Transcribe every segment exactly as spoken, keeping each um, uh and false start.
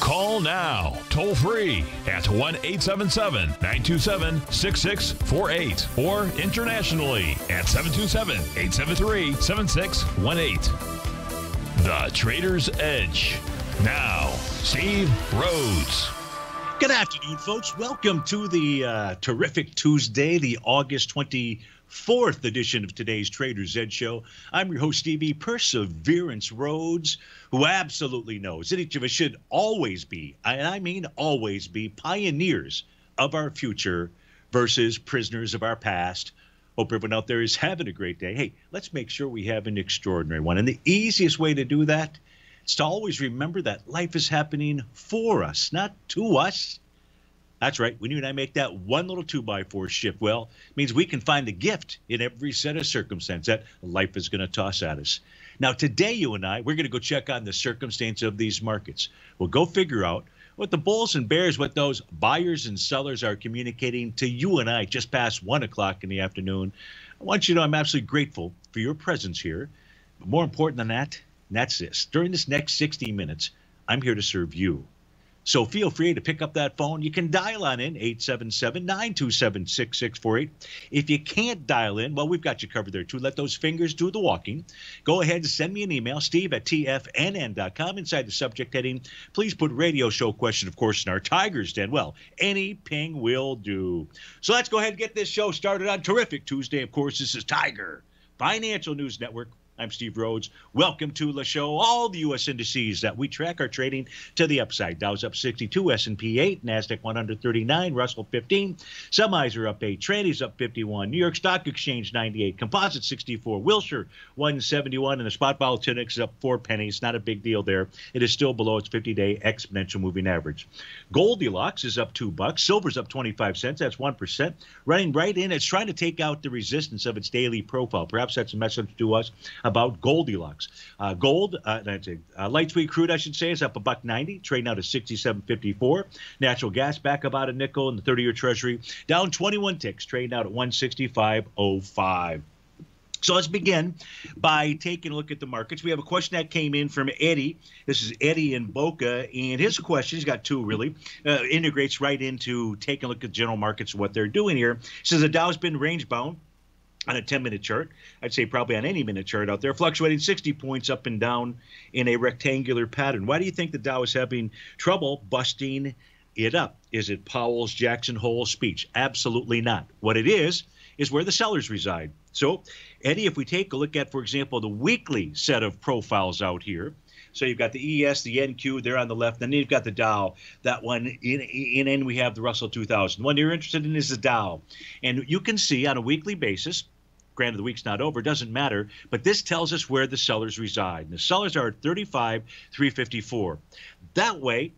Call now, toll free at one eight seven seven, nine two seven, six six four eight or internationally at seven two seven, eight seven three, seven six one eight. The Trader's Edge. Now, Steve Rhodes. Good afternoon, folks. Welcome to the uh, terrific Tuesday, the August twenty-fourth edition of today's Trader's Edge show. I'm your host, Stevie Perseverance Rhodes, who absolutely knows that each of us should always be, and I mean always be, pioneers of our future versus prisoners of our past. Hope everyone out there is having a great day. Hey, let's make sure we have an extraordinary one. And the easiest way to do that, it's to always remember that life is happening for us, not to us. That's right. When you and I make that one little two by four shift, well, it means we can find the gift in every set of circumstance that life is going to toss at us. Now, today, you and I, we're going to go check on the circumstance of these markets. We'll go figure out what the bulls and bears, what those buyers and sellers are communicating to you and I just past one o'clock in the afternoon. I want you to know I'm absolutely grateful for your presence here. But more important than that, and that's this. During this next sixty minutes, I'm here to serve you. So feel free to pick up that phone. You can dial on in, eight seven seven, nine two seven, six six four eight. If you can't dial in, well, we've got you covered there, too. Let those fingers do the walking. Go ahead and send me an email, steve at T F N N dot com. Inside the subject heading, please put radio show question, of course, in our Tiger's Den. Well, any ping will do. So let's go ahead and get this show started on terrific Tuesday. Of course, this is Tiger Financial News Network. I'm Steve Rhodes. Welcome to the show. All the U S indices that we track are trading to the upside. Dow's up sixty-two, S and P eight, NASDAQ one thirty-nine, Russell fifteen. Semis are up eight, Trandy's up fifty-one, New York Stock Exchange ninety-eight, Composite sixty-four, Wilshire one seventy-one, and the spot volatility index is up four pennies. Not a big deal there. It is still below its fifty-day exponential moving average. Goldilocks is up two bucks. Silver's up twenty-five cents. That's one percent. Running right in. It's trying to take out the resistance of its daily profile. Perhaps that's a message to us about Goldilocks. Uh, gold, uh, that's a, uh, light sweet crude, I should say, is up a buck ninety, trading out at sixty-seven fifty-four. Natural gas back about a nickel, in the thirty-year Treasury down twenty-one ticks, trading out at one sixty-five oh five. So let's begin by taking a look at the markets. We have a question that came in from Eddie. This is Eddie in Boca, and his question, he's got two really, uh, integrates right into taking a look at general markets and what they're doing here. He says the Dow's been range-bound on a ten-minute chart, I'd say probably on any minute chart out there, fluctuating sixty points up and down in a rectangular pattern. Why do you think the Dow is having trouble busting it up? Is it Powell's Jackson Hole speech? Absolutely not. What it is is where the sellers reside. So, Eddie, if we take a look at, for example, the weekly set of profiles out here, so you've got the E S, the N Q, they're on the left. Then you've got the Dow, that one. And then we have the Russell two thousand. The one you're interested in is the Dow. And you can see on a weekly basis, granted, the week's not over, doesn't matter, but this tells us where the sellers reside. And the sellers are at thirty-five three fifty-four. That way,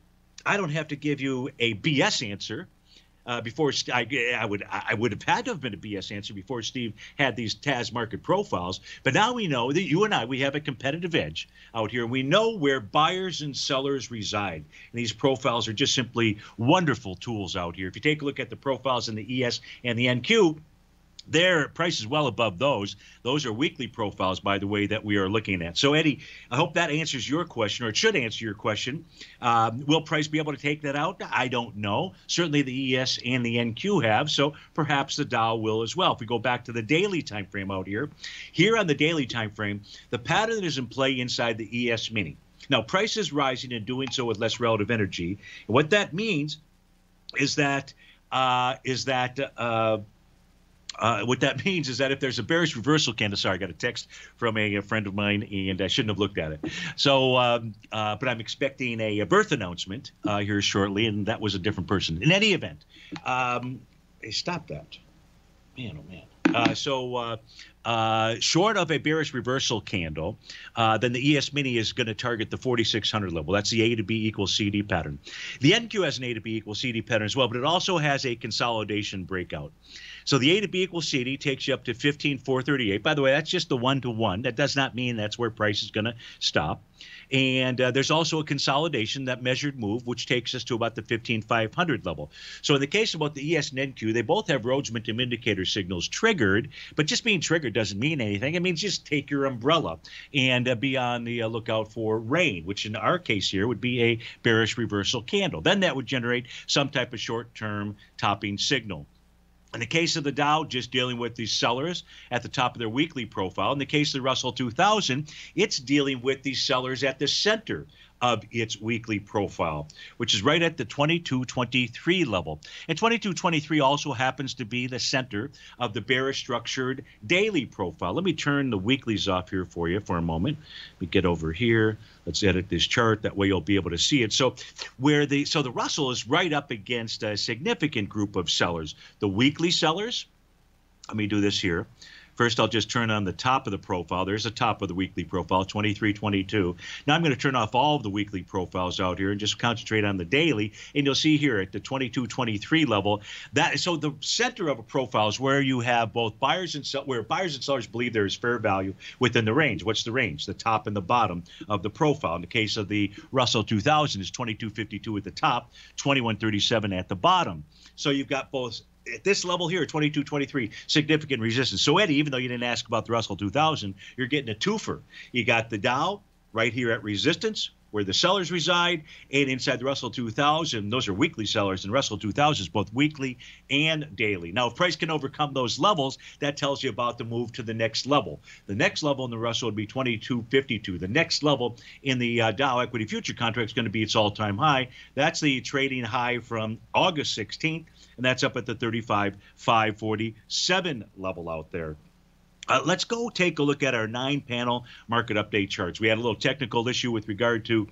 I don't have to give you a B S answer. Uh, before I, I would I would have had to have been a B S answer before Steve had these T A S market profiles. But now we know that you and I, we have a competitive edge out here. We know where buyers and sellers reside. And these profiles are just simply wonderful tools out here. If you take a look at the profiles in the E S and the N Q, their price is well above those. Those are weekly profiles, by the way, that we are looking at. So, Eddie, I hope that answers your question, or it should answer your question. Um, will price be able to take that out? I don't know. Certainly the E S and the N Q have, so perhaps the Dow will as well. If we go back to the daily time frame out here, here on the daily time frame, the pattern is in play inside the E S mini. Now, price is rising and doing so with less relative energy. And what that means is that uh, is that uh, Uh, what that means is that if there's a bearish reversal candle, sorry, I got a text from a, a friend of mine, and I shouldn't have looked at it. So, um, uh, but I'm expecting a, a birth announcement uh, here shortly, and that was a different person. In any event, um, hey, stop that. Man, oh, man. Uh, so uh, uh, short of a bearish reversal candle, uh, then the E S mini is going to target the forty-six hundred level. That's the A to B equals C D pattern. The N Q has an A to B equals C D pattern as well, but it also has a consolidation breakout. So the A to B equals C D takes you up to fifteen four thirty-eight. By the way, that's just the one-to-one. That does not mean that's where price is going to stop. And uh, there's also a consolidation, that measured move, which takes us to about the fifteen five hundred level. So in the case of both the E S and N Q, they both have Rhodes Momentum indicator signals triggered, but just being triggered doesn't mean anything. It means just take your umbrella and uh, be on the uh, lookout for rain, which in our case here would be a bearish reversal candle. Then that would generate some type of short-term topping signal. In the case of the Dow, just dealing with these sellers at the top of their weekly profile. In the case of the Russell two thousand, it's dealing with these sellers at the center of its weekly profile, which is right at the twenty-two twenty-three level. And twenty-two twenty-three also happens to be the center of the bearish structured daily profile. Let me turn the weeklies off here for you for a moment. Let me get over here. Let's edit this chart. That way you'll be able to see it. So where the so the Russell is right up against a significant group of sellers. The weekly sellers, let me do this here. First, I'll just turn on the top of the profile. There's the top of the weekly profile, twenty-three twenty-two. Now I'm going to turn off all of the weekly profiles out here and just concentrate on the daily. And you'll see here at the twenty-two twenty-three level that so the center of a profile is where you have both buyers and sell, where buyers and sellers believe there is fair value within the range. What's the range? The top and the bottom of the profile. In the case of the Russell two thousand, it's twenty-two fifty-two at the top, twenty-one thirty-seven at the bottom. So you've got both. At this level here, twenty-two twenty-three, significant resistance. So, Eddie, even though you didn't ask about the Russell two thousand, you're getting a twofer. You got the Dow right here at resistance, where the sellers reside, and inside the Russell two thousand, those are weekly sellers, and Russell two thousand is both weekly and daily. Now, if price can overcome those levels, that tells you about the move to the next level. The next level in the Russell would be twenty-two fifty-two. The next level in the uh, Dow Equity Future Contract is going to be its all-time high. That's the trading high from August sixteenth, and that's up at the thirty-five five forty-seven level out there. Uh, let's go take a look at our nine-panel market update charts. We had a little technical issue with regard to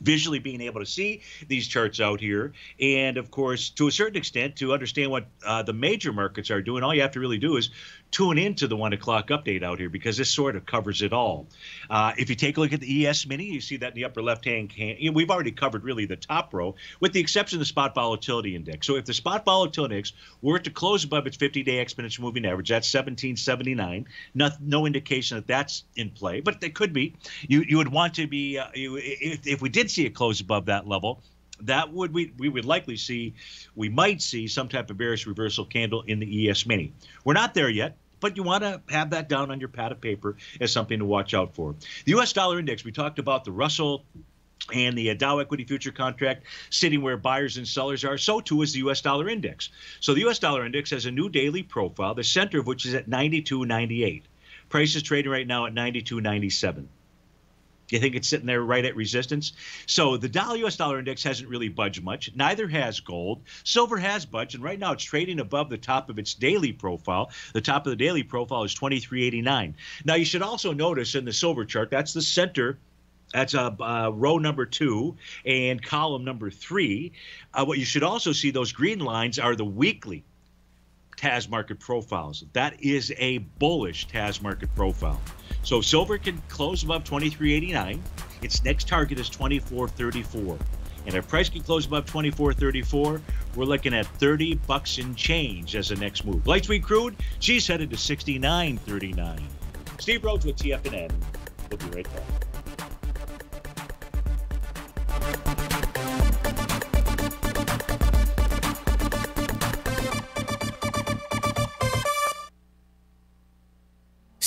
visually being able to see these charts out here. And, of course, to a certain extent, to understand what uh, the major markets are doing, all you have to really do is tune into the one o'clock update out here, because this sort of covers it all. Uh, if you take a look at the E S mini, you see that in the upper left-hand can. You know, we've already covered really the top row, with the exception of the spot volatility index. So if the spot volatility index were to close above its fifty-day exponential moving average, that's seventeen seventy-nine. No, no indication that that's in play, but it could be. You you would want to be uh, you, if if we did see it close above that level. That would we we would likely see, we might see some type of bearish reversal candle in the E S mini. We're not there yet, but you want to have that down on your pad of paper as something to watch out for. The U S dollar index, we talked about the Russell and the Dow Equity Future Contract sitting where buyers and sellers are. So too is the U S dollar index. So the U S dollar index has a new daily profile, the center of which is at ninety-two ninety-eight. Price is trading right now at ninety-two ninety-seven. You think it's sitting there right at resistance? So the dollar U S dollar index hasn't really budged much. Neither has gold. Silver has budged, and right now it's trading above the top of its daily profile. The top of the daily profile is twenty-three eighty-nine. Now, you should also notice in the silver chart, that's the center. That's uh, uh, row number two and column number three. Uh, what you should also see, those green lines are the weekly T A S market profiles. That is a bullish T A S market profile. So silver can close above twenty-three eighty-nine. Its next target is twenty-four thirty-four. And if price can close above twenty-four thirty-four, we're looking at thirty bucks and change as the next move. Light sweet crude, she's headed to sixty-nine thirty-nine. Steve Rhodes with T F N N. We'll be right back.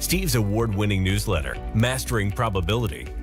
Steve's award-winning newsletter, Mastering Probability,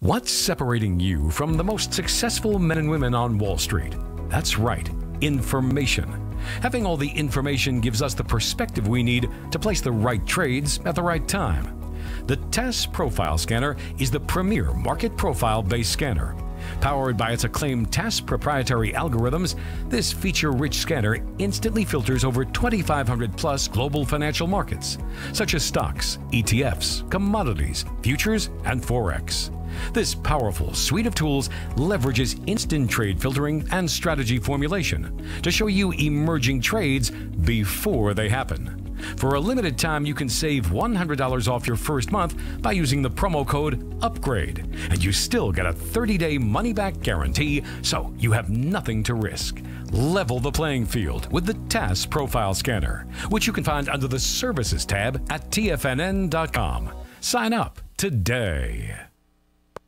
What's separating you from the most successful men and women on Wall Street? That's right, information. Having all the information gives us the perspective we need to place the right trades at the right time. The T A S Profile Scanner is the premier market profile-based scanner. Powered by its acclaimed T A S proprietary algorithms, this feature-rich scanner instantly filters over twenty-five hundred plus global financial markets, such as stocks, E T Fs, commodities, futures, and Forex. This powerful suite of tools leverages instant trade filtering and strategy formulation to show you emerging trades before they happen. For a limited time, you can save one hundred dollars off your first month by using the promo code UPGRADE, and you still get a thirty day money-back guarantee, so you have nothing to risk. Level the playing field with the T A S Profile Scanner, which you can find under the Services tab at T F N N dot com. Sign up today.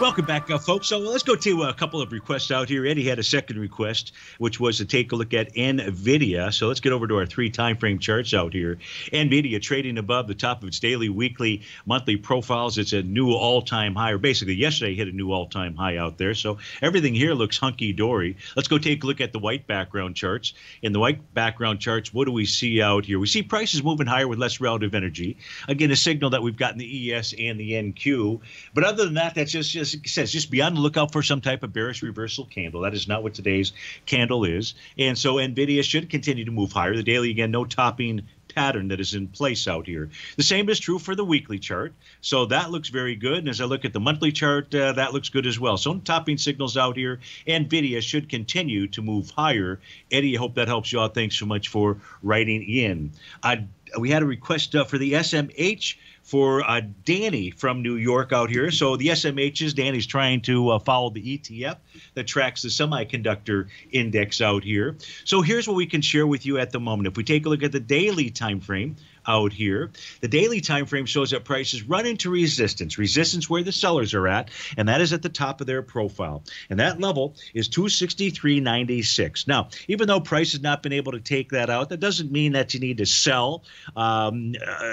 Welcome back, uh, folks. So let's go to a couple of requests out here. Eddie had a second request, which was to take a look at NVIDIA. So let's get over to our three time frame charts out here. NVIDIA trading above the top of its daily, weekly, monthly profiles. It's a new all-time high, or basically yesterday hit a new all-time high out there. So everything here looks hunky-dory. Let's go take a look at the white background charts. In the white background charts, what do we see out here? We see prices moving higher with less relative energy. Again, a signal that we've gotten the E S and the N Q. But other than that, that's just just it says just be on the lookout for some type of bearish reversal candle. That is not what today's candle is. And so NVIDIA should continue to move higher. The daily, again, no topping pattern that is in place out here. The same is true for the weekly chart. So that looks very good. And as I look at the monthly chart, uh, that looks good as well. So topping signals out here. NVIDIA should continue to move higher. Eddie, I hope that helps you out. Thanks so much for writing in. I, we had a request uh, for the S M H for uh, Danny from New York out here. So the S M Hs, Danny's trying to uh, follow the E T F that tracks the semiconductor index out here. So here's what we can share with you at the moment. If we take a look at the daily time frame out here, the daily time frame shows that prices run into resistance, resistance where the sellers are at, and that is at the top of their profile. And that level is two sixty-three ninety-six. Now, even though price has not been able to take that out, that doesn't mean that you need to sell. Um, uh,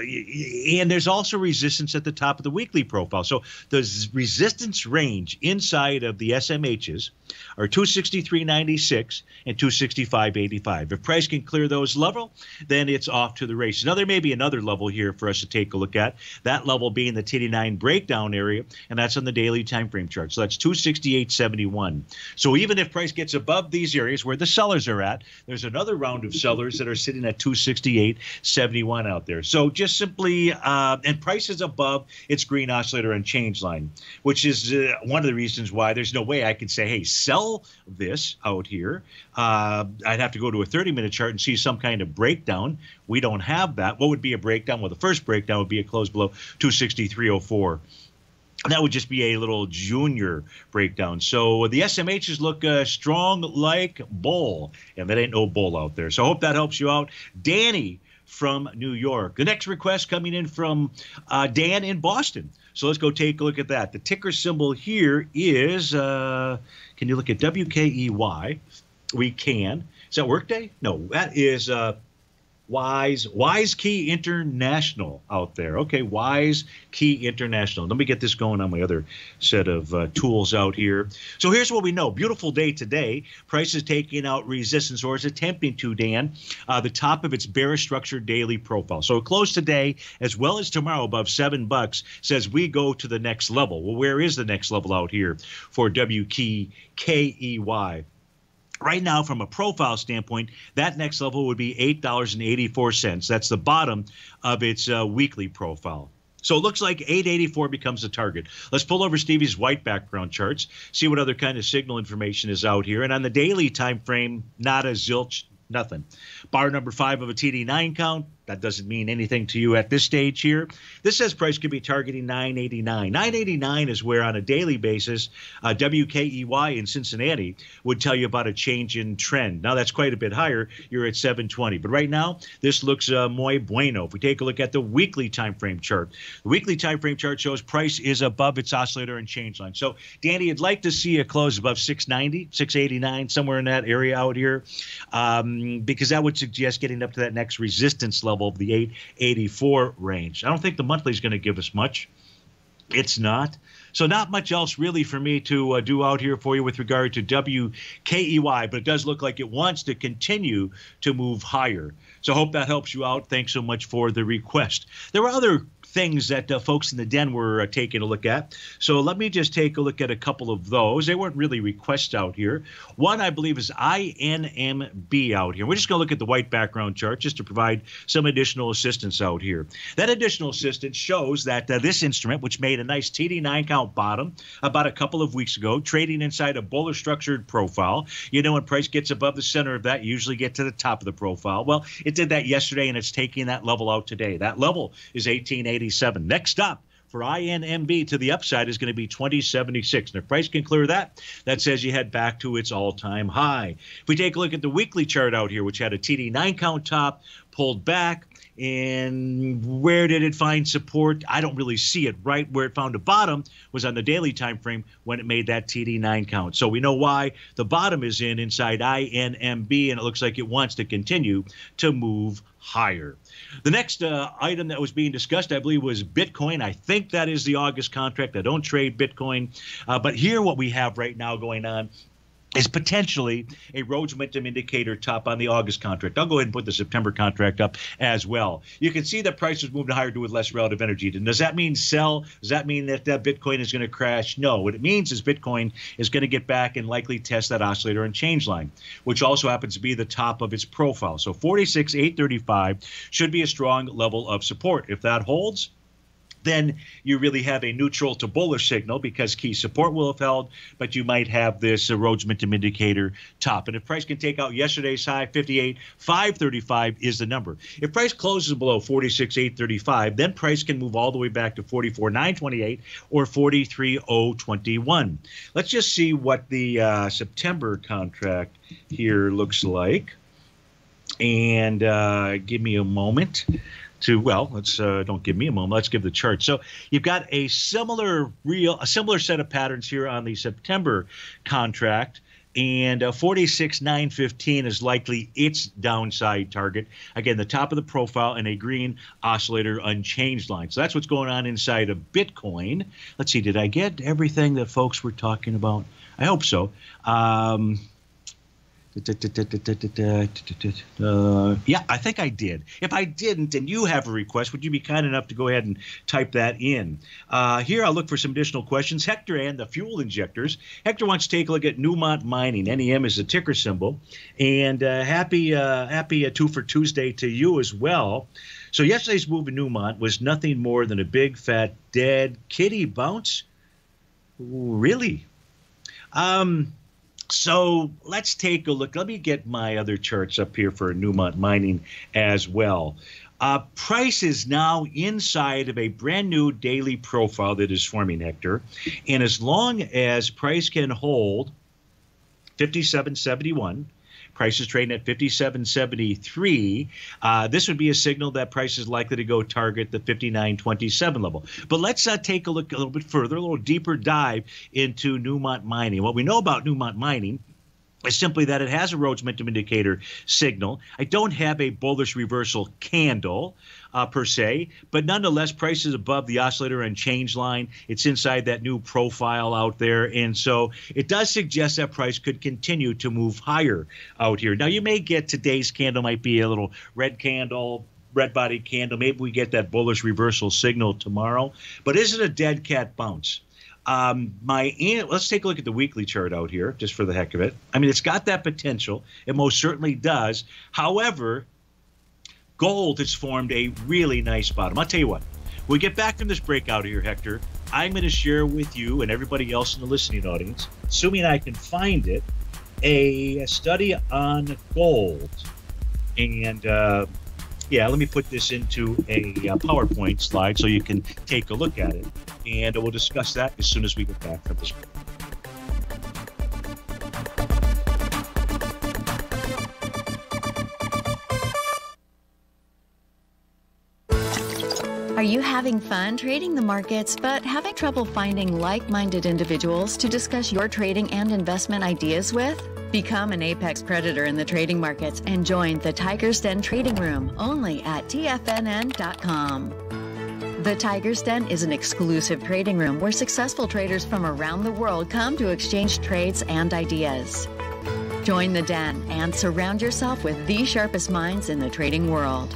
and there's also resistance at the top of the weekly profile. So the resistance range inside of the S M Hs are two sixty-three ninety-six and two sixty-five eighty-five. If price can clear those level, then it's off to the races. Now, there may be another level here for us to take a look at, that level being the T D nine breakdown area, and that's on the daily time frame chart. So that's two sixty-eight seventy-one. So even if price gets above these areas where the sellers are at, there's another round of sellers that are sitting at two sixty-eight seventy-one out there. So just simply, uh, and price is above its green oscillator and change line, which is uh, one of the reasons why there's no way I can say, hey, sell this out here. Uh, I'd have to go to a thirty minute chart and see some kind of breakdown. We don't have that. What would be a breakdown? Well, the first breakdown would be a close below two sixty-three oh four. That would just be a little junior breakdown. So the S M Hs look uh, strong like bull, and that ain't no bull out there. So I hope that helps you out. Danny from New York. The next request coming in from uh, Dan in Boston. So let's go take a look at that. The ticker symbol here is, uh, can you look at W K E Y? We can. Is that Workday? No, that is... Uh, Wise, Wise Key International out there. Okay, Wise Key International. Let me get this going on my other set of uh, tools out here. So here's what we know. Beautiful day today. Price is taking out resistance, or is attempting to, Dan, uh, the top of its bearish structure daily profile. So a close today, as well as tomorrow, above seven bucks, says we go to the next level. Well, where is the next level out here for W K E Y? Right now, from a profile standpoint, that next level would be eight dollars and eighty-four cents. That's the bottom of its uh, weekly profile. So it looks like eight eighty-four becomes the target. Let's pull over Stevie's white background charts, see what other kind of signal information is out here. And on the daily time frame, not a zilch, nothing. Bar number five of a T D nine count. That doesn't mean anything to you at this stage here. This says price could be targeting nine eighty-nine. nine eighty-nine is where, on a daily basis, uh, W K E Y in Cincinnati would tell you about a change in trend. Now, that's quite a bit higher. You're at seven twenty. But right now, this looks uh, muy bueno. If we take a look at the weekly time frame chart, the weekly time frame chart shows price is above its oscillator and change line. So, Danny, I'd like to see a close above six ninety, six eighty-nine, somewhere in that area out here, um, because that would suggest getting up to that next resistance level of the eight eighty-four range. I don't think the monthly is going to give us much. It's not. So not much else really for me to uh, do out here for you with regard to W K E Y, but it does look like it wants to continue to move higher. So hope that helps you out. Thanks so much for the request. There were other things that uh, folks in the den were uh, taking a look at. So let me just take a look at a couple of those. They weren't really requests out here. One, I believe, is I N M B out here. We're just going to look at the white background chart just to provide some additional assistance out here. That additional assistance shows that uh, this instrument, which made a nice T D nine count bottom about a couple of weeks ago, trading inside a bullish structured profile. You know, when price gets above the center of that, you usually get to the top of the profile. Well, it did that yesterday, and it's taking that level out today. That level is eighteen eighty. Next up for I N M B to the upside is going to be twenty seventy-six. And if price can clear that, that says you head back to its all-time high. If we take a look at the weekly chart out here, which had a T D nine count top, pulled back, and where did it find support? I don't really see it. Right where it found a bottom was on the daily time frame when it made that T D nine count. So we know why the bottom is in inside I N M B, and it looks like it wants to continue to move higher. The next uh, item that was being discussed, I believe, was Bitcoin. I think that is the August contract. I don't trade Bitcoin. Uh, but here what we have right now going on is potentially a Rhodes Momentum indicator top on the August contract. I'll go ahead and put the September contract up as well. You can see that price has moved higher with less relative energy. Does that mean sell? Does that mean that, that Bitcoin is going to crash? No. What it means is Bitcoin is going to get back and likely test that oscillator and change line, which also happens to be the top of its profile. So forty-six eight thirty-five should be a strong level of support. If that holds, then you really have a neutral to bullish signal because key support will have held, but you might have this uh, Rhodes Momentum indicator top. And if price can take out yesterday's high, fifty-eight five thirty-five is the number. If price closes below forty-six eight thirty-five, then price can move all the way back to forty-four nine twenty-eight or forty-three oh twenty-one. Let's just see what the uh, September contract here looks like. And uh, give me a moment. To well, let's uh, don't give me a moment. Let's give the chart. So you've got a similar real, a similar set of patterns here on the September contract, and uh, forty-six nine fifteen is likely its downside target. Again, the top of the profile and a green oscillator unchanged line. So that's what's going on inside of Bitcoin. Let's see. Did I get everything that folks were talking about? I hope so. Um, Uh, yeah, I think I did. If I didn't and you have a request, would you be kind enough to go ahead and type that in? Uh, here I'll look for some additional questions. Hector and the fuel injectors. Hector wants to take a look at Newmont Mining. N E M is the ticker symbol. And uh, happy, uh, happy uh, two for Tuesday to you as well. So yesterday's move in Newmont was nothing more than a big, fat, dead kitty bounce. Really? Um... So let's take a look. Let me get my other charts up here for Newmont Mining as well. Uh, price is now inside of a brand new daily profile that is forming, Hector. And as long as price can hold fifty-seven seventy-one, price is trading at fifty-seven seventy-three. Uh, this would be a signal that price is likely to go target the fifty-nine twenty-seven level. But let's uh, take a look a little bit further, a little deeper dive into Newmont Mining. What we know about Newmont Mining is simply that it has a Rhodes Momentum indicator signal. I don't have a bullish reversal candle uh, per se, but nonetheless, price is above the oscillator and change line. It's inside that new profile out there. And so it does suggest that price could continue to move higher out here. Now, you may get today's candle might be a little red candle, red body candle. Maybe we get that bullish reversal signal tomorrow. But is it a dead cat bounce? Um, my let's take a look at the weekly chart out here, just for the heck of it. I mean, it's got that potential. It most certainly does. However, gold has formed a really nice bottom. I'll tell you what. When we get back from this breakout here, Hector, I'm going to share with you and everybody else in the listening audience, assuming I can find it, a study on gold. And uh, yeah, let me put this into a PowerPoint slide so you can take a look at it. And we'll discuss that as soon as we get back from this break. Are you having fun trading the markets, but having trouble finding like-minded individuals to discuss your trading and investment ideas with? Become an apex predator in the trading markets and join the Tiger's Den Trading Room only at T F N N dot com. The Tiger's Den is an exclusive trading room where successful traders from around the world come to exchange trades and ideas. Join the Den and surround yourself with the sharpest minds in the trading world.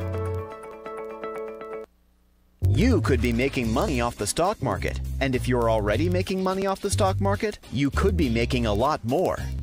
You could be making money off the stock market. And if you're already making money off the stock market, you could be making a lot more.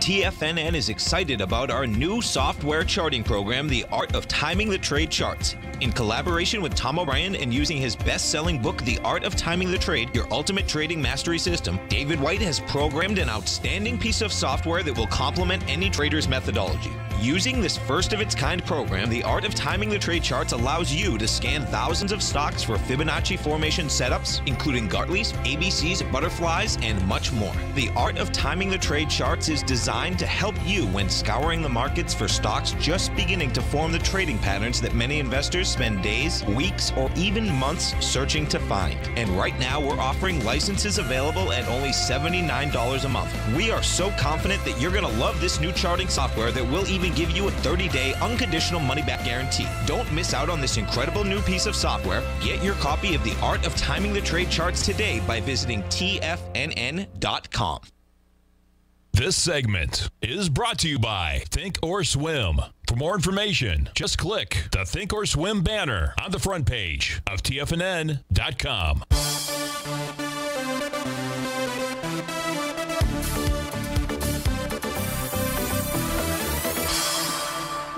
T F N N is excited about our new software charting program, The Art of Timing the Trade Charts. In collaboration with Tom O'Brien and using his best-selling book, The Art of Timing the Trade, Your Ultimate Trading Mastery System, David White has programmed an outstanding piece of software that will complement any trader's methodology. Using this first-of-its-kind program, The Art of Timing the Trade Charts allows you to scan thousands of stocks for Fibonacci formation setups, including Gartley's, A B C's, butterflies, and much more. The Art of Timing the Trade Charts is designed to help you when scouring the markets for stocks just beginning to form the trading patterns that many investors spend days, weeks, or even months searching to find. And right now, we're offering licenses available at only seventy-nine dollars a month. We are so confident that you're going to love this new charting software that will even give you a thirty-day unconditional money-back guarantee. Don't miss out on this incredible new piece of software. Get your copy of The Art of Timing the Trade Charts today by visiting T F N N dot com. This segment is brought to you by Think or Swim. For more information, just click the Think or Swim banner on the front page of T F N N dot com.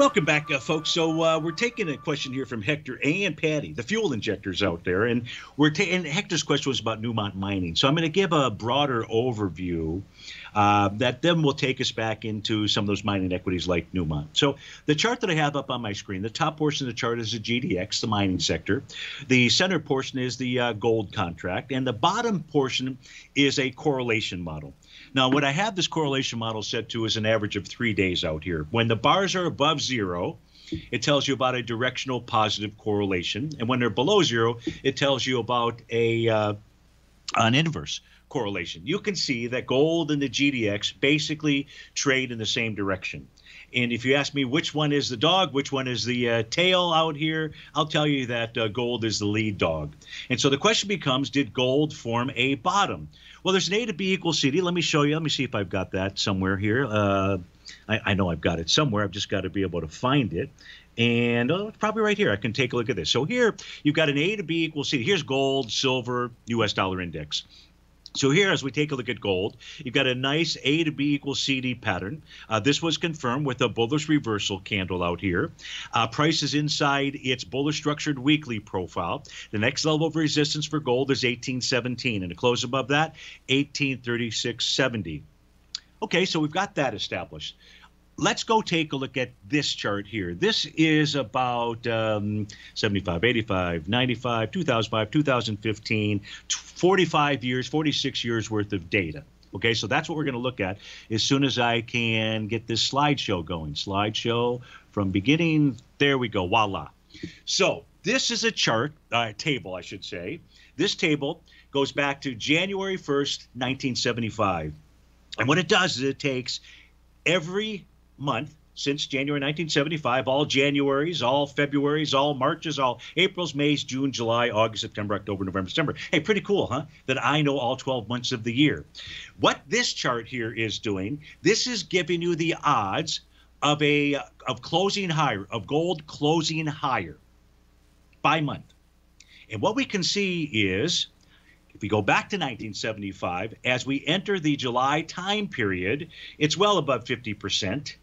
Welcome back, uh, folks. So uh, we're taking a question here from Hector and Patty, the fuel injectors out there. And we're ta and Hector's question was about Newmont Mining. So I'm going to give a broader overview uh, that then will take us back into some of those mining equities like Newmont. So the chart that I have up on my screen, the top portion of the chart is the G D X, the mining sector. The center portion is the uh, gold contract. And the bottom portion is a correlation model. Now, what I have this correlation model set to is an average of three days out here. When the bars are above zero, it tells you about a directional positive correlation. And when they're below zero, it tells you about a uh, an inverse correlation. You can see that gold and the G D X basically trade in the same direction. And if you ask me which one is the dog, which one is the uh, tail out here, I'll tell you that uh, gold is the lead dog. And so the question becomes, did gold form a bottom? Well, there's an A to B equals C D. Let me show you. Let me see if I've got that somewhere here. Uh, I, I know I've got it somewhere. I've just got to be able to find it. And oh, it's probably right here. I can take a look at this. So here you've got an A to B equals C D. Here's gold, silver, U S dollar index. So here, as we take a look at gold, you've got a nice A to B equals C D pattern. Uh, this was confirmed with a bullish reversal candle out here. Uh, price is inside its bullish structured weekly profile. The next level of resistance for gold is eighteen seventeen, and a close above that, eighteen thirty-six seventy. Okay, so we've got that established. Let's go take a look at this chart here. This is about um, seventy-five, eighty-five, ninety-five, two thousand five, two thousand fifteen, forty-five years, forty-six years worth of data. Okay, so that's what we're going to look at as soon as I can get this slideshow going. Slideshow from beginning. There we go. Voila. So this is a chart, uh, table, I should say. This table goes back to January first, nineteen seventy-five. And what it does is it takes every month since January nineteen seventy-five, all Januaries, all Februaries, all Marches, all Aprils, Mays, June, July, August, September, October, November, December. Hey, pretty cool, huh? That I know all twelve months of the year. What this chart here is doing, this is giving you the odds of a of closing higher, of gold closing higher by month. And what we can see is, if we go back to nineteen seventy-five, as we enter the July time period, it's well above fifty percent.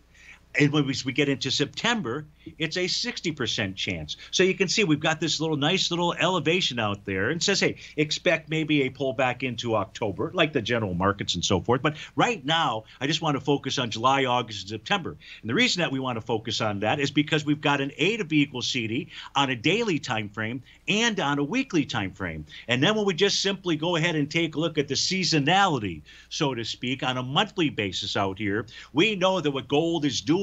And when we get into September, it's a sixty percent chance. So you can see we've got this little nice little elevation out there and says, hey, expect maybe a pullback into October, like the general markets and so forth. But right now, I just want to focus on July, August, and September. And the reason that we want to focus on that is because we've got an A to B equals C D on a daily time frame and on a weekly time frame. And then when we just simply go ahead and take a look at the seasonality, so to speak, on a monthly basis out here, we know that what gold is doing,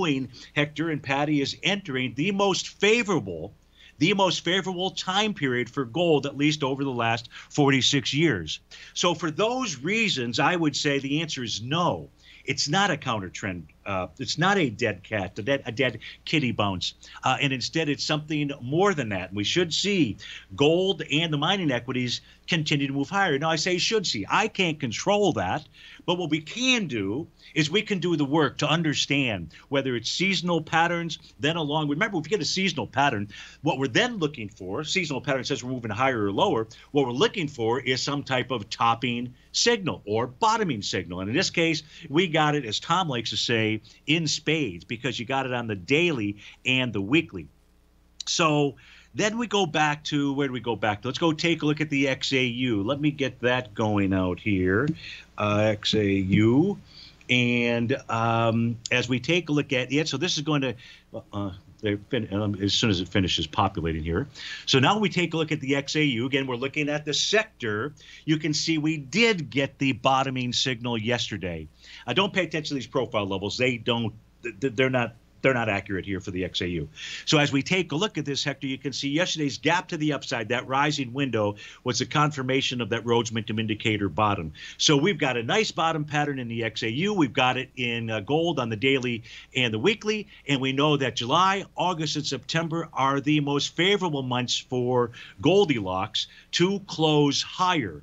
Hector and Patty, is entering the most favorable, the most favorable time period for gold, at least over the last forty-six years. So for those reasons, I would say the answer is no. It's not a counter trend. Uh, it's not a dead cat, a dead, a dead kitty bounce. Uh, and instead, it's something more than that. We should see gold and the mining equities continue to move higher. Now, I say should see. I can't control that. But what we can do is we can do the work to understand whether it's seasonal patterns, then along. Remember, if you get a seasonal pattern, what we're then looking for, seasonal pattern says we're moving higher or lower. What we're looking for is some type of topping signal or bottoming signal. And in this case, we got it, as Tom likes to say, in spades, because you got it on the daily and the weekly. So then we go back to, where do we go back to? Let's go take a look at the X A U. Let me get that going out here. Uh, X A U. And um, as we take a look at it, so this is going to, uh, um, as soon as it finishes populating here. So now we take a look at the X A U. Again, we're looking at the sector. You can see we did get the bottoming signal yesterday. I don't pay attention to these profile levels. They don't, they're not, they're not accurate here for the X A U. So as we take a look at this, Hector, you can see yesterday's gap to the upside, that rising window, was the confirmation of that Rhodes Momentum indicator bottom. So we've got a nice bottom pattern in the X A U. We've got it in uh, gold on the daily and the weekly. And we know that July, August, and September are the most favorable months for Goldilocks to close higher.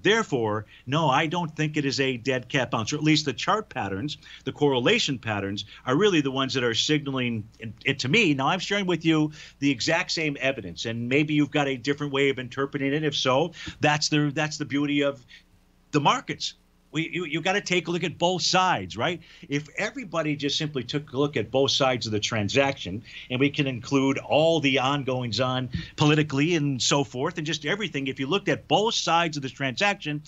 Therefore, no, I don't think it is a dead cat bounce, or at least the chart patterns, the correlation patterns, are really the ones that are signaling it to me. Now, I'm sharing with you the exact same evidence, and maybe you've got a different way of interpreting it. If so, that's the, that's the beauty of the markets. we you, you got to take a look at both sides, right? If everybody just simply took a look at both sides of the transaction, and we can include all the ongoings on politically and so forth and just everything, if you looked at both sides of the transaction,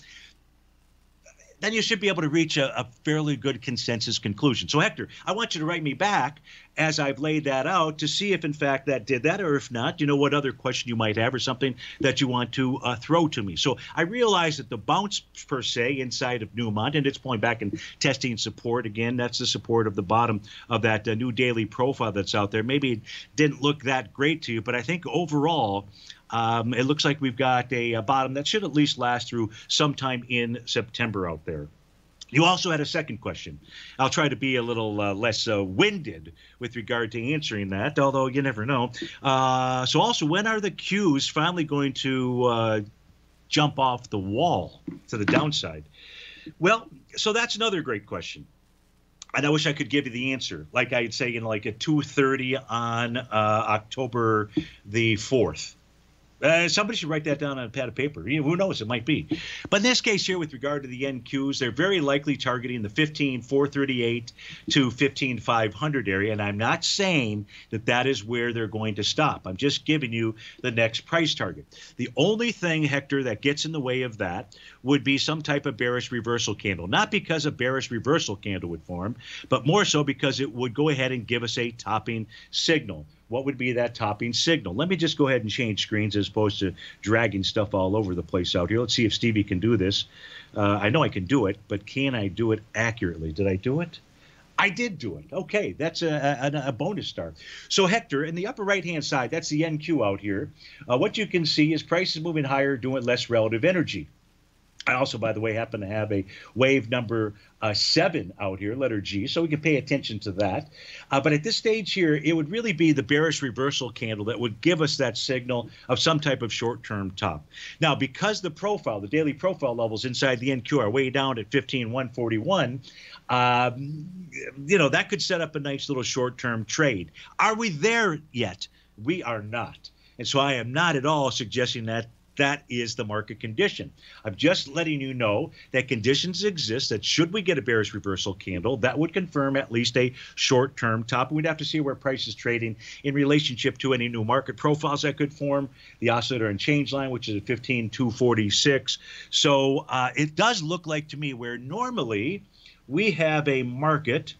then you should be able to reach a, a fairly good consensus conclusion. So, Hector, I want you to write me back as I've laid that out to see if, in fact, that did that, or if not, you know, what other question you might have or something that you want to uh, throw to me. So I realize that the bounce, per se, inside of Newmont, and it's pulling back and testing support. Again, that's the support of the bottom of that uh, new daily profile that's out there. Maybe it didn't look that great to you, but I think overall, Um, it looks like we've got a, a bottom that should at least last through sometime in September out there. You also had a second question. I'll try to be a little uh, less uh, winded with regard to answering that, although you never know. Uh, so also, when are the Qs finally going to uh, jump off the wall to the downside? Well, so that's another great question. And I wish I could give you the answer, like I'd say in like at two thirty on uh, October the fourth. Uh, somebody should write that down on a pad of paper. You know, who knows? It might be. But in this case here, with regard to the N Qs, they're very likely targeting the fifteen four thirty-eight to fifteen five hundred area. And I'm not saying that that is where they're going to stop. I'm just giving you the next price target. The only thing, Hector, that gets in the way of that would be some type of bearish reversal candle. Not because a bearish reversal candle would form, but more so because it would go ahead and give us a topping signal. What would be that topping signal? Let me just go ahead and change screens as opposed to dragging stuff all over the place out here. Let's see if Stevie can do this. Uh, I know I can do it, but can I do it accurately? Did I do it? I did do it. Okay, that's a, a, a bonus star. So, Hector, in the upper right-hand side, that's the N Q out here. Uh, what you can see is prices moving higher, doing less relative energy. I also, by the way, happen to have a wave number uh, seven out here, letter G, so we can pay attention to that. Uh, but at this stage here, it would really be the bearish reversal candle that would give us that signal of some type of short-term top. Now, because the profile, the daily profile levels inside the N Q are way down at fifteen one forty-one, um, you know, that could set up a nice little short-term trade. Are we there yet? We are not. And so I am not at all suggesting that that is the market condition. I'm just letting you know that conditions exist that should we get a bearish reversal candle, that would confirm at least a short-term top. We'd have to see where price is trading in relationship to any new market profiles that could form, the oscillator and change line, which is at fifteen two forty-six. So uh, it does look like to me where normally we have a market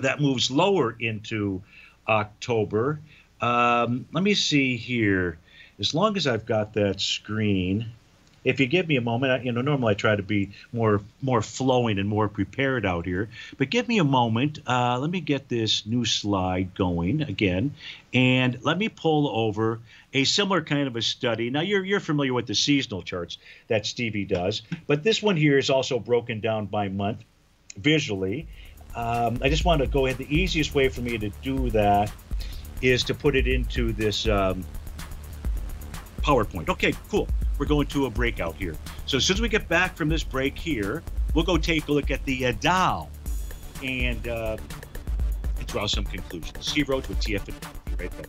that moves lower into October. Um, let me see here. As long as I've got that screen, if you give me a moment, I, you know, normally I try to be more more flowing and more prepared out here. But give me a moment. Uh, let me get this new slide going again. And let me pull over a similar kind of a study. Now, you're, you're familiar with the seasonal charts that Stevie does. But this one here is also broken down by month visually. Um, I just want to go ahead. The easiest way for me to do that is to put it into this um, PowerPoint. Okay, cool. We're going to a breakout here. So as soon as we get back from this break here, we'll go take a look at the uh, Dow and, uh, and draw some conclusions. Steve Rhodes with T F N. We'll be right back.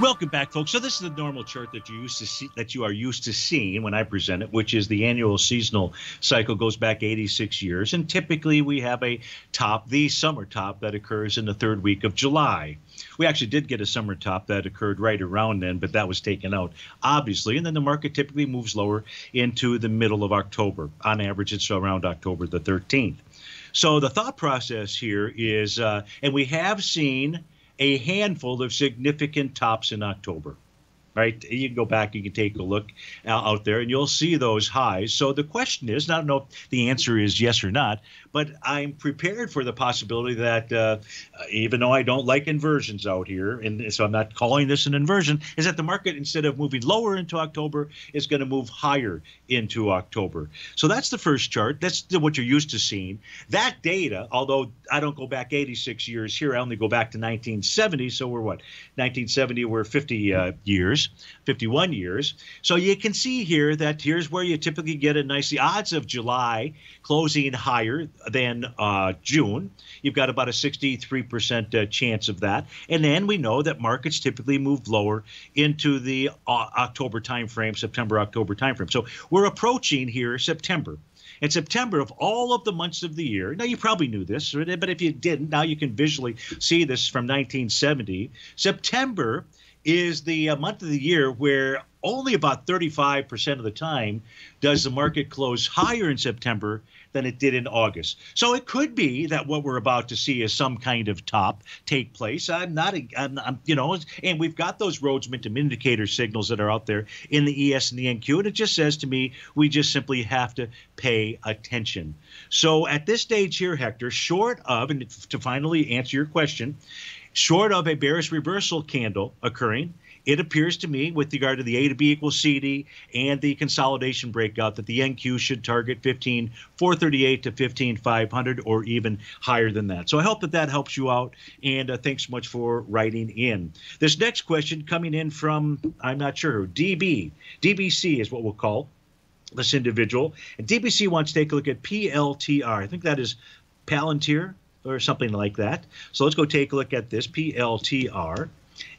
Welcome back, folks. So this is the normal chart that you used to see, that you are used to seeing when I present it, which is the annual seasonal cycle goes back eighty-six years, and typically we have a top, the summer top, that occurs in the third week of July. We actually did get a summer top that occurred right around then, but that was taken out, obviously, and then the market typically moves lower into the middle of October. On average, it's around October the thirteenth. So the thought process here is, uh, and we have seen a handful of significant tops in October, right? You can go back, you can take a look out there, and you'll see those highs. So the question is, and I don't know if the answer is yes or not, but I'm prepared for the possibility that uh, even though I don't like inversions out here, and so I'm not calling this an inversion, is that the market, instead of moving lower into October, is going to move higher into October. So that's the first chart. That's what you're used to seeing. That data, although I don't go back eighty-six years here, I only go back to nineteen seventy. So we're what? nineteen seventy, we're fifty years, fifty-one years. So you can see here that here's where you typically get a nice, the odds of July closing higher than uh, June. You've got about a sixty-three percent uh, chance of that. And then we know that markets typically move lower into the uh, October timeframe, September, October timeframe. So we're approaching here September. In September, of all of the months of the year, now you probably knew this, but if you didn't, now you can visually see this from nineteen seventy. September is the month of the year where only about thirty-five percent of the time does the market close higher in September than it did in August. So it could be that what we're about to see is some kind of top take place. I'm not, I'm, I'm, you know, and we've got those Rhodes Momentum indicator signals that are out there in the E S and the N Q, and it just says to me, we just simply have to pay attention. So at this stage here, Hector, short of, and to finally answer your question, short of a bearish reversal candle occurring, it appears to me, with regard to the A to B equals C D and the consolidation breakout, that the N Q should target fifteen four thirty-eight to fifteen five hundred or even higher than that. So I hope that that helps you out, and uh, thanks so much for writing in. This next question coming in from, I'm not sure, D B. D B C is what we'll call this individual. And D B C wants to take a look at P L T R. I think that is Palantir or something like that. So let's go take a look at this, P L T R.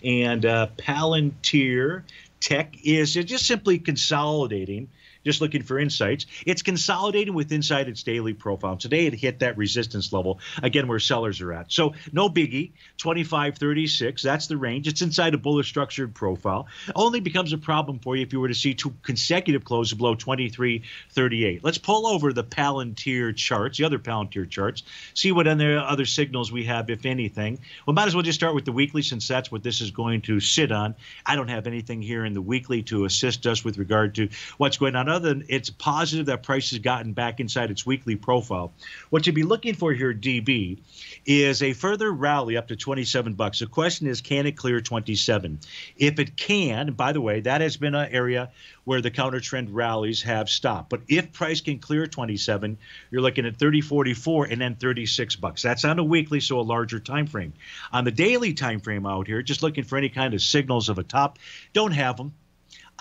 And uh, Palantir Tech is just simply consolidating just looking for insights. It's consolidating with inside its daily profile. Today it hit that resistance level, again, where sellers are at. So no biggie, twenty-five thirty-six, that's the range. It's inside a bullish structured profile. Only becomes a problem for you if you were to see two consecutive closes below twenty-three thirty-eight. Let's pull over the Palantir charts, the other Palantir charts, see what other signals we have, if anything. We might as well just start with the weekly, since that's what this is going to sit on. I don't have anything here in the weekly to assist us with regard to what's going on, other than it's positive that price has gotten back inside its weekly profile. What you'd be looking for here, D B, is a further rally up to twenty-seven bucks. The question is, can it clear twenty-seven? If it can, by the way, that has been an area where the counter trend rallies have stopped. But if price can clear twenty-seven, you're looking at thirty forty-four and then thirty-six bucks. That's on a weekly, so a larger time frame. On the daily time frame out here, just looking for any kind of signals of a top. Don't have them.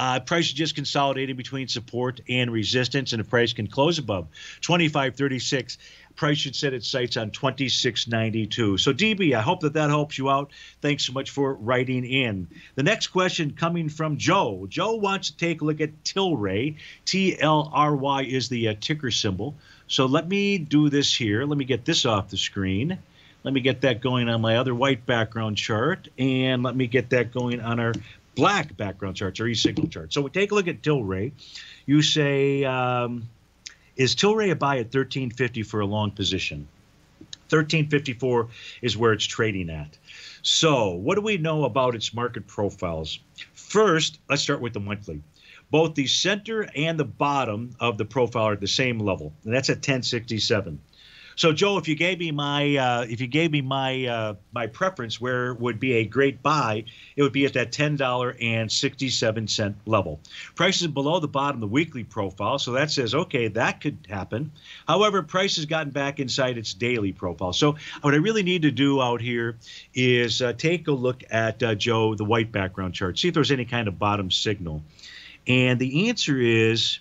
Uh, price is just consolidating between support and resistance, and the price can close above twenty-five thirty-six. Price should set its sights on twenty-six ninety-two. So, D B, I hope that that helps you out. Thanks so much for writing in. The next question coming from Joe. Joe wants to take a look at T L R Y. T L R Y is the uh, ticker symbol. So let me do this here. Let me get this off the screen. Let me get that going on my other white background chart, and let me get that going on our black background charts, or e-signal charts. So we take a look at T L R Y. You say, um, is T L R Y a buy at thirteen fifty for a long position? thirteen fifty-four is where it's trading at. So what do we know about its market profiles? First, let's start with the monthly. Both the center and the bottom of the profile are at the same level, and that's at ten sixty-seven. So, Joe, if you gave me my uh, if you gave me my uh, my preference, where would be a great buy, it would be at that ten dollars and sixty-seven cent level. Price is below the bottom of the weekly profile, so that says, okay, that could happen. However, price has gotten back inside its daily profile. So what I really need to do out here is uh, take a look at, uh, Joe, the white background chart, see if there's any kind of bottom signal. And the answer is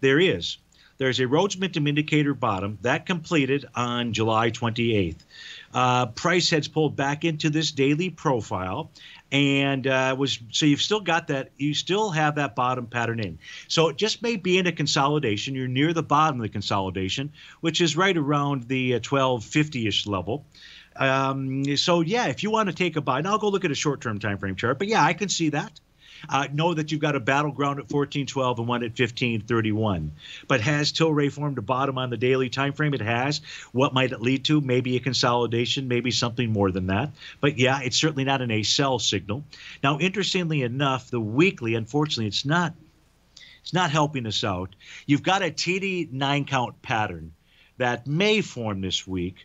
there is. There's a Rhodes Momentum indicator bottom that completed on July twenty-eighth. Uh, price has pulled back into this daily profile, and uh, was so you've still got that. You still have that bottom pattern in. So it just may be in a consolidation. You're near the bottom of the consolidation, which is right around the twelve fifty-ish level. Um, so yeah, if you want to take a buy, and I'll go look at a short-term time frame chart. But yeah, I can see that. Uh, know that you've got a battleground at fourteen twelve and one at fifteen thirty-one. But has T L R Y formed a bottom on the daily time frame? It has. What might it lead to? Maybe a consolidation, maybe something more than that. But yeah, it's certainly not an a sell signal. Now, interestingly enough, the weekly, unfortunately, it's not, it's not helping us out. You've got a T D nine count pattern that may form this week.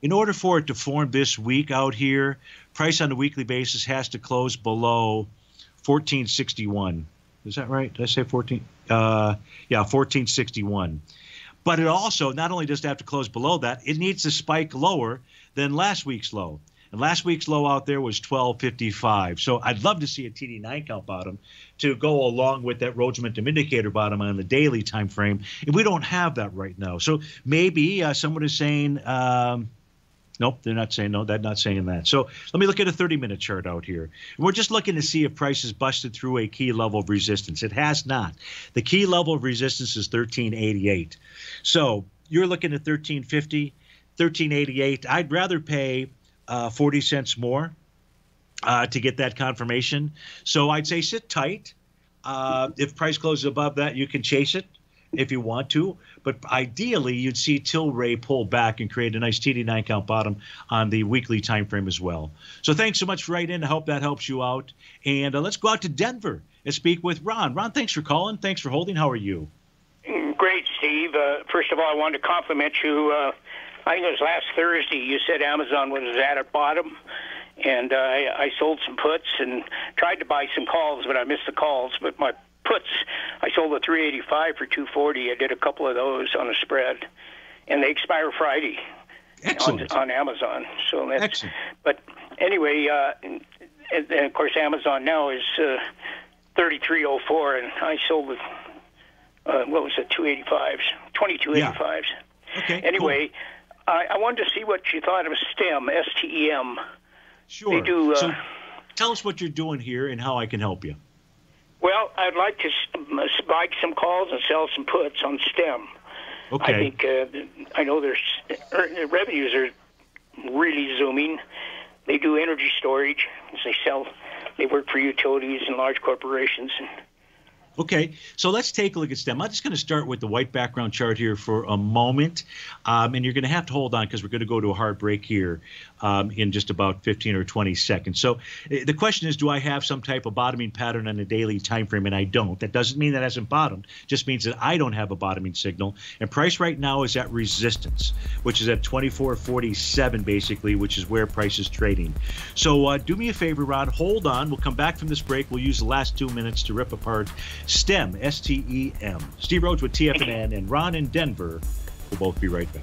In order for it to form this week out here, price on the weekly basis has to close below fourteen sixty-one. Is that right? Did I say fourteen? Uh, yeah, fourteen sixty-one. But it also, not only does it have to close below that, it needs to spike lower than last week's low. And last week's low out there was twelve fifty-five. So I'd love to see a T D nine count bottom to go along with that Rhodes Momentum indicator bottom on the daily time frame. And we don't have that right now. So maybe uh, someone is saying, um, nope, they're not saying no, they're not saying that. So let me look at a thirty-minute chart out here. We're just looking to see if price has busted through a key level of resistance. It has not. The key level of resistance is thirteen eighty-eight. So you're looking at thirteen fifty, thirteen eighty-eight. I'd rather pay uh, forty cents more uh, to get that confirmation. So I'd say sit tight. Uh, if price closes above that, you can chase it if you want to, but ideally you'd see T L R Y pull back and create a nice T D nine count bottom on the weekly time frame as well. So thanks so much for writing in. I hope that helps you out. And uh, let's go out to Denver and speak with Ron. Ron, thanks for calling. Thanks for holding. How are you? Great, Steve. Uh, first of all, I wanted to compliment you. Uh, I think it was last Thursday you said Amazon was at a bottom, and uh, I, I sold some puts and tried to buy some calls, but I missed the calls. But my puts, I sold the three eighty-five for two forty. I did a couple of those on a spread, and they expire Friday on, on Amazon. So that's, excellent. But anyway, uh, and, and of course Amazon now is uh, thirty-three oh four, and I sold the uh, what was it, two eighty-fives, twenty-two eighty-fives. Yeah. Okay. Anyway, cool. I, I wanted to see what you thought of STEM, S T E M. Sure. They do. Uh, so tell us what you're doing here and how I can help you. Well, I'd like to spike some calls and sell some puts on STEM. Okay. I think uh, I know their revenues are really zooming. They do energy storage. They sell. They work for utilities and large corporations. Okay, so let's take a look at STEM. I'm just going to start with the white background chart here for a moment, um, and you're going to have to hold on because we're going to go to a hard break here um, in just about fifteen or twenty seconds. So the question is, do I have some type of bottoming pattern on a daily time frame? And I don't. That doesn't mean that it hasn't bottomed. It just means that I don't have a bottoming signal. And price right now is at resistance, which is at twenty-four forty-seven, basically, which is where price is trading. So uh, do me a favor, Ron. Hold on. We'll come back from this break. We'll use the last two minutes to rip apart STEM, S T E M. Steve Rhodes with T F N N and Ron in Denver. We'll both be right back.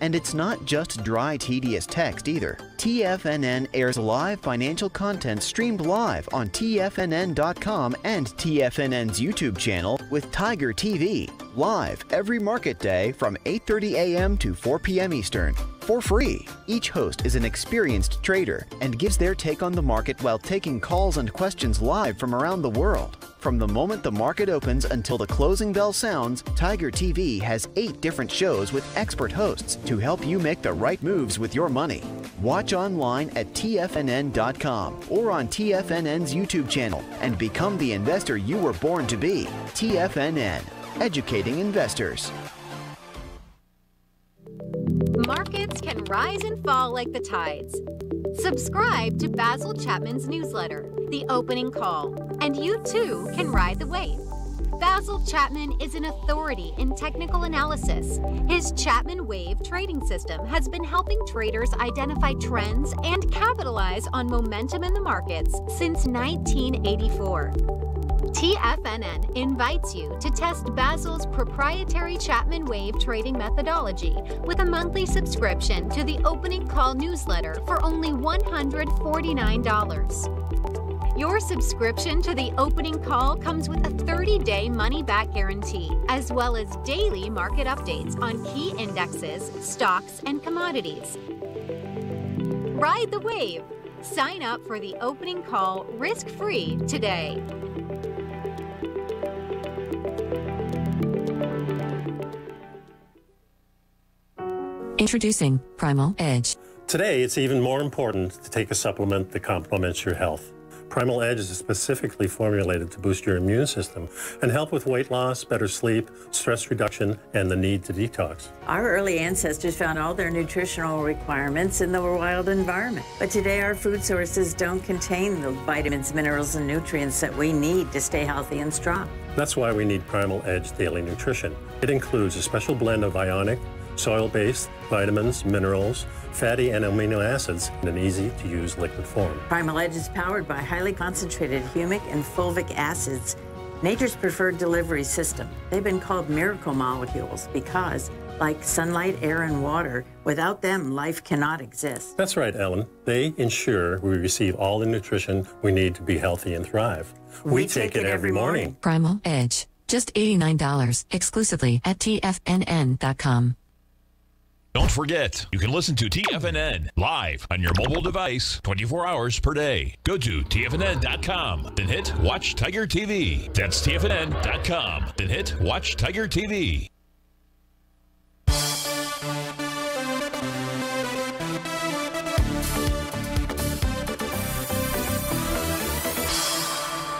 And it's not just dry, tedious text either. T F N N airs live financial content streamed live on T F N N dot com and T F N N's YouTube channel with Tiger T V, live every market day from eight thirty a m to four p m Eastern, for free. Each host is an experienced trader and gives their take on the market while taking calls and questions live from around the world. From the moment the market opens until the closing bell sounds, Tiger T V has eight different shows with expert hosts to help you make the right moves with your money. Watch online at T F N N dot com or on T F N N's YouTube channel and become the investor you were born to be. T F N N, educating investors. Markets can rise and fall like the tides. Subscribe to Basil Chapman's newsletter, The Opening Call, and you too can ride the wave. Basil Chapman is an authority in technical analysis. His Chapman Wave trading system has been helping traders identify trends and capitalize on momentum in the markets since nineteen eighty-four. T F N N invites you to test Basil's proprietary Chapman Wave trading methodology with a monthly subscription to the Opening Call newsletter for only one hundred forty-nine dollars. Your subscription to the Opening Call comes with a thirty day money-back guarantee, as well as daily market updates on key indexes, stocks, and commodities. Ride the wave. Sign up for the Opening Call risk-free today. Introducing Primal Edge. Today, it's even more important to take a supplement that complements your health. Primal Edge is specifically formulated to boost your immune system and help with weight loss, better sleep, stress reduction, and the need to detox. Our early ancestors found all their nutritional requirements in the wild environment. But today our food sources don't contain the vitamins, minerals, and nutrients that we need to stay healthy and strong. That's why we need Primal Edge Daily Nutrition. It includes a special blend of ionic, soil-based vitamins, minerals, fatty and amino acids in an easy-to-use liquid form. Primal Edge is powered by highly concentrated humic and fulvic acids, nature's preferred delivery system. They've been called miracle molecules because, like sunlight, air, and water, without them, life cannot exist. That's right, Ellen. They ensure we receive all the nutrition we need to be healthy and thrive. We, we take, take it, it every morning. morning. Primal Edge, just eighty-nine dollars, exclusively at T F N N dot com. Don't forget, you can listen to T F N N live on your mobile device twenty-four hours per day. Go to T F N N dot com, then hit Watch Tiger T V. That's T F N N dot com, then hit Watch Tiger T V.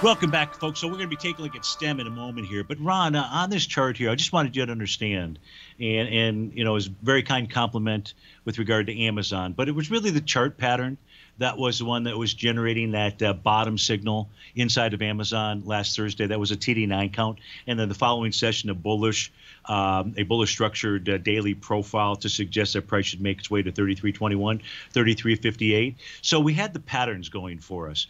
Welcome back, folks. So we're going to be taking a look at STEM in a moment here. But Ron, uh, on this chart here, I just wanted you to understand, and, and you know, it was a very kind compliment with regard to Amazon. But it was really the chart pattern that was the one that was generating that uh, bottom signal inside of Amazon last Thursday. That was a T D nine count. And then the following session, a bullish, um, a bullish structured uh, daily profile to suggest that price should make its way to thirty-three twenty-one, thirty-three fifty-eight. So we had the patterns going for us.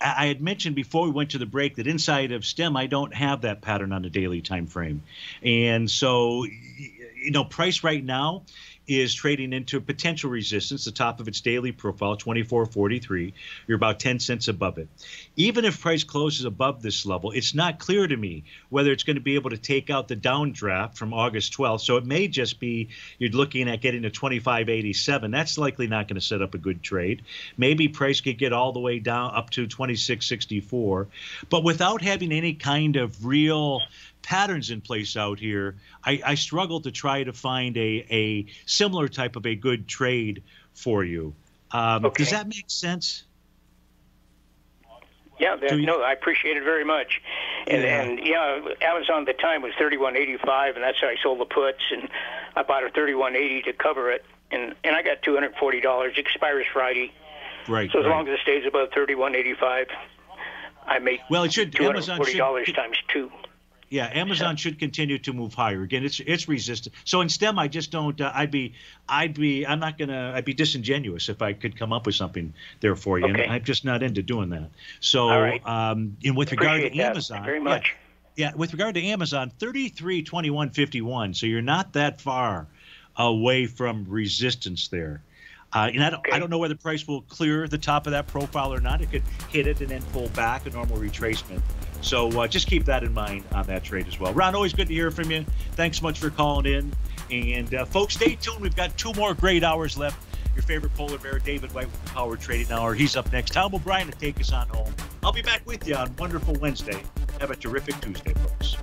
I had mentioned before we went to the break that inside of STEM, I don't have that pattern on a daily time frame. And so, you know, price right now is trading into potential resistance, the top of its daily profile, twenty-four forty-three. You're about ten cents above it. Even if price closes above this level, it's not clear to me whether it's going to be able to take out the downdraft from August twelfth. So it may just be you're looking at getting to twenty-five eighty-seven. That's likely not going to set up a good trade. Maybe price could get all the way down up to twenty-six sixty-four. But without having any kind of real patterns in place out here, I, I struggle to try to find a, a similar type of a good trade for you. Um, okay. Does that make sense? Yeah, that, you, no, I appreciate it very much. And, yeah. and yeah, Amazon at the time was thirty-one eighty-five, and that's how I sold the puts, and I bought a thirty-one eighty to cover it, and, and I got two hundred forty dollars. Expires Friday. Right. So as right. long as it stays above thirty-one eighty-five, I make well, it should, two hundred forty dollars should, times two. Yeah, Amazon should continue to move higher. Again, it's it's resistant. So in STEM, I just don't. Uh, I'd be, I'd be, I'm not gonna. I'd be disingenuous if I could come up with something there for you. Okay. And I'm just not into doing that. So, all right. um, and with Appreciate regard to that. Amazon, Thank you very much. Yeah, yeah, with regard to Amazon, thirty-three twenty-one fifty-one. So you're not that far away from resistance there. Uh, and I don't, okay. I don't know whether price will clear the top of that profile or not. It could hit it and then pull back, a normal retracement. So uh, just keep that in mind on that trade as well. Ron, always good to hear from you. Thanks so much for calling in. And uh, folks, stay tuned. We've got two more great hours left. Your favorite polar bear, David White with the Power Trading Hour. He's up next. Tom O'Brien to take us on home. I'll be back with you on wonderful Wednesday. Have a terrific Tuesday, folks.